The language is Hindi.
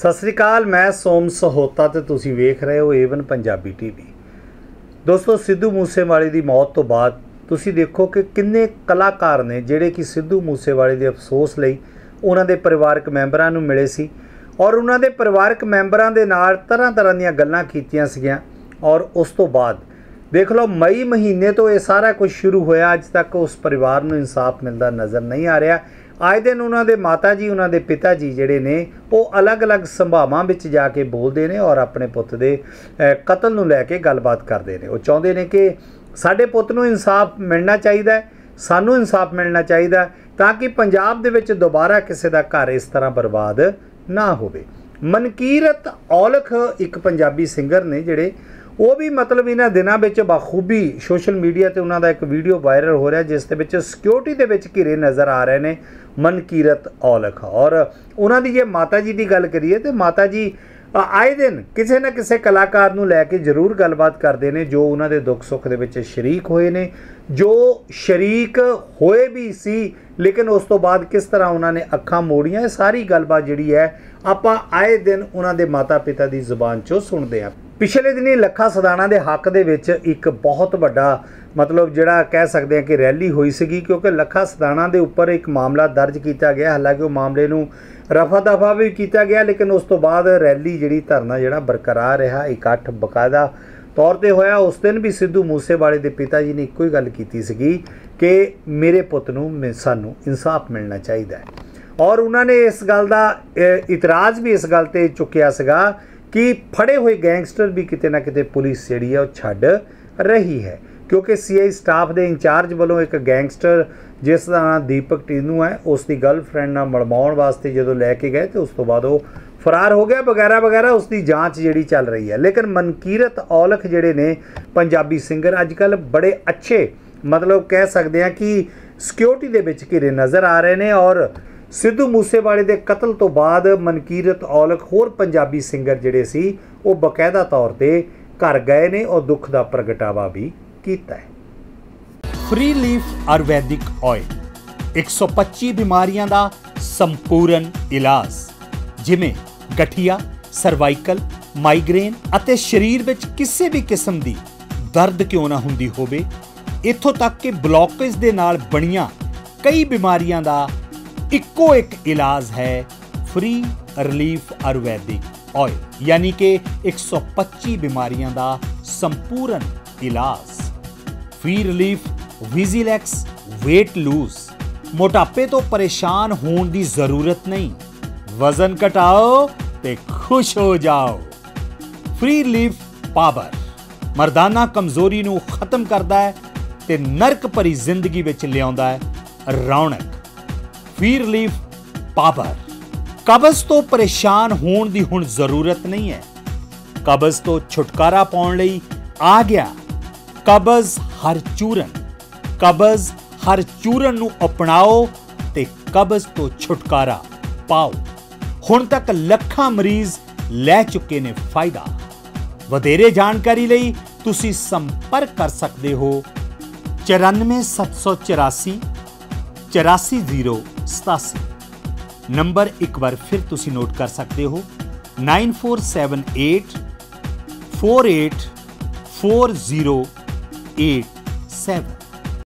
ਸਤਿ ਸ਼੍ਰੀ ਅਕਾਲ, मैं सोम सहोता ਤੇ ਤੁਸੀਂ ਵੇਖ ਰਹੇ ਹੋ ਏਵਨ ਪੰਜਾਬੀ ਟੀਵੀ। दोस्तों, ਸਿੱਧੂ ਮੂਸੇਵਾਲੇ ਦੀ ਮੌਤ ਤੋਂ ਬਾਅਦ ਤੁਸੀਂ ਦੇਖੋ ਕਿ ਕਿੰਨੇ ਕਲਾਕਾਰ ਨੇ ਜਿਹੜੇ ਕਿ ਸਿੱਧੂ ਮੂਸੇਵਾਲੇ ਦੇ ਅਫਸੋਸ ਲਈ ਉਹਨਾਂ ਦੇ ਪਰਿਵਾਰਕ ਮੈਂਬਰਾਂ ਨੂੰ ਮਿਲੇ ਸੀ ਔਰ ਉਹਨਾਂ ਦੇ ਪਰਿਵਾਰਕ ਮੈਂਬਰਾਂ ਦੇ ਨਾਲ ਤਰ੍ਹਾਂ-ਤਰ੍ਹਾਂ ਦੀਆਂ ਗੱਲਾਂ ਕੀਤੀਆਂ ਸੀਗੀਆਂ। ਔਰ ਉਸ ਤੋਂ ਬਾਅਦ देख लो मई महीने तो ये सारा कुछ शुरू होया, अज तक उस परिवार में इंसाफ मिलता नज़र नहीं आ रहा। आए दिन उन्होंने माता जी उन्होंने पिता जी जोड़े ने वो अलग अलग संभावां विच जाके बोलते हैं और अपने पुत दे कतल नूं लैके गलबात करते हैं। वो चाहते हैं कि साडे पुत नूं इंसाफ मिलना चाहिए है, सानूं इंसाफ मिलना चाहिए ताकि पंजाब दे विच दोबारा किसी का घर इस तरह बर्बाद ना होवे। मनकीरत औलख एक पंजाबी सिंगर ने जिहड़े वो भी मतलब इन्होंने दिनों में बाखूबी सोशल मीडिया पर उन्होंने एक वीडियो वायरल हो रहा है जिस सिक्योरिटी के घिरे नज़र आ रहे हैं मनकीरत औलख। और उन्होंने जो माता जी की गल करिए तो माता जी आए दिन किसी न किसी कलाकार नूं लैके जरूर गलबात करते हैं जो उन्होंने दुख सुख के शरीक होए ने, जो शरीक होए भी सी लेकिन उस तो बाद किस तरह उन्होंने अखां मोड़ियां। सारी गलबात जिहड़ी है आपां आए दिन उन्होंने माता पिता की जुबान चो सुनते हैं। पिछले दिनी लखा सदाणा के हक दे विच एक बहुत बड़ा मतलब जिहड़ा कह सकते हैं कि रैली हुई सी क्योंकि लखा सदाणा के उपर एक मामला दर्ज किया गया। हालांकि वो मामले नूं रफा दफा भी किया गया लेकिन उस तो बाद रैली जिहड़ी धरना जिहड़ा बरकरार रहा, इकट्ठ बकायदा तौर पर होया। उस दिन भी सिद्धू मूसेवाले के पिता जी ने एको ही गल कीती सीगी कि मेरे पुत नूं सानूं इंसाफ मिलना चाहिए है। और उन्होंने इस गल का इतराज़ भी इस गल ते चुकिया सीगा कि फड़े हुए गैंगस्टर भी किते ना किते पुलिस जिहड़ी है छड़ रही है क्योंकि सीआई स्टाफ के इंचार्ज वालों एक गैंगस्टर जिस दा नाम दीपक टीनू है उसकी गर्लफ्रेंड नाल मड़वाउण वास्ते जदों लैके गए तो उस तो बाद वो फरार हो गया वगैरह वगैरह, उसकी जांच जिहड़ी चल रही है। लेकिन मनकीरत औलख जिहड़े ने पंजाबी सिंगर अजकल बड़े अच्छे मतलब कह सकते हैं कि सिक्योरिटी दे विच घिरे नज़र आ रहे हैं। और सिद्धू मूसेवाले के कतल तो बाद मनकीरत औलख होर पंजाबी सिंगर जिहड़े सी वो बकायदा तौर पे घर गए ने और दुख का प्रगटावा भी कीता है। फ्री लीफ आयुर्वैदिक ऑयल 125 बीमारियां का संपूर्ण इलाज जिमें गठिया, सर्वाइकल, माइग्रेन और शरीर में किसी भी किस्म की दर्द क्यों ना हुंदी होवे, इत्थों तक कि ब्लॉकेज के नाल बनिया कई बीमारियां का इक्को एक इलाज है फ्री रिलीफ आयुर्वैदिक ऑयल यानी कि 125 बीमारियां का संपूर्ण इलाज। फ्री रिलीफ विजिलैक्स वेट लूज, मोटापे तो परेशान होने की जरूरत नहीं, वजन घटाओ ते खुश हो जाओ। फ्री रिलीफ पावर मर्दाना कमजोरी नूं खत्म करता है ते नरक भरी जिंदगी विच लिआउंदा है रौनक। फ्री रिलीफ पावर कब्ज़ तो परेशान होने की हुण जरूरत नहीं है, कब्ज़ तो छुटकारा पाने लई आ गया। कब्ज़ हर चूरन नूं अपनाओ ते कब्ज़ तो छुटकारा पाओ। हुण तक लखां मरीज लै चुके ने फायदा। वधेरे जानकारी लई तुसी संपर्क कर सकते हो 94 784 84 0 87। नंबर एक बार फिर तुसी नोट कर सकते हो 9478 484087।